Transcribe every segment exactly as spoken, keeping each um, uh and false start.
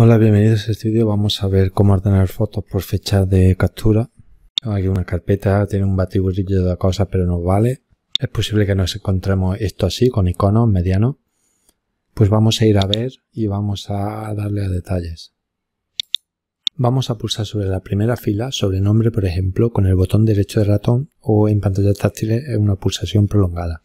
Hola, bienvenidos a este vídeo. Vamos a ver cómo ordenar fotos por fecha de captura. Aquí una carpeta, tiene un batiburrillo de cosas, pero no vale. Es posible que nos encontremos esto así, con iconos medianos. Pues vamos a ir a ver y vamos a darle a detalles. Vamos a pulsar sobre la primera fila, sobre nombre, por ejemplo, con el botón derecho del ratón o en pantalla táctil en una pulsación prolongada.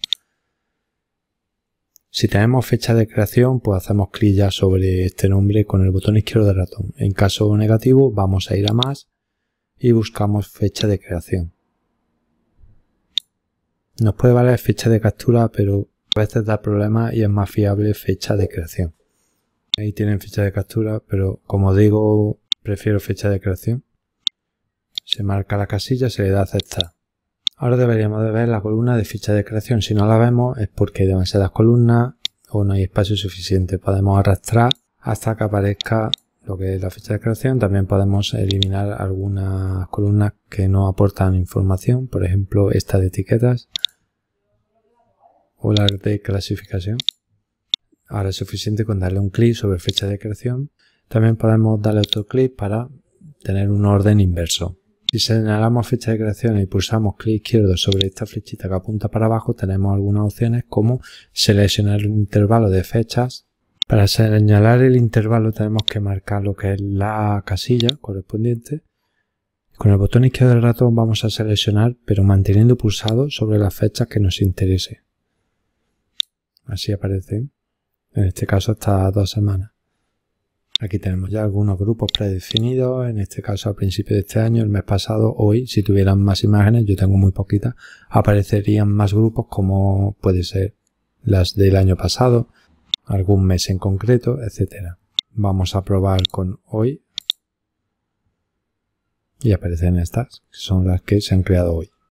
Si tenemos fecha de creación, pues hacemos clic ya sobre este nombre con el botón izquierdo del ratón. En caso negativo, vamos a ir a más y buscamos fecha de creación. Nos puede valer fecha de captura, pero a veces da problemas y es más fiable fecha de creación. Ahí tienen fecha de captura, pero como digo, prefiero fecha de creación. Se marca la casilla, se le da a aceptar. Ahora deberíamos de ver la columna de ficha de creación. Si no la vemos es porque hay demasiadas columnas o no hay espacio suficiente. Podemos arrastrar hasta que aparezca lo que es la ficha de creación. También podemos eliminar algunas columnas que no aportan información, por ejemplo esta de etiquetas o la de clasificación. Ahora es suficiente con darle un clic sobre fecha de creación. También podemos darle otro clic para tener un orden inverso. Si señalamos fecha de creación y pulsamos clic izquierdo sobre esta flechita que apunta para abajo, tenemos algunas opciones como seleccionar un intervalo de fechas. Para señalar el intervalo tenemos que marcar lo que es la casilla correspondiente. Con el botón izquierdo del ratón vamos a seleccionar, pero manteniendo pulsado sobre las fechas que nos interese. Así aparece, en este caso hasta dos semanas. Aquí tenemos ya algunos grupos predefinidos, en este caso al principio de este año, el mes pasado, hoy. Si tuvieran más imágenes, yo tengo muy poquitas, aparecerían más grupos como puede ser las del año pasado, algún mes en concreto, etcétera. Vamos a probar con hoy y aparecen estas, que son las que se han creado hoy.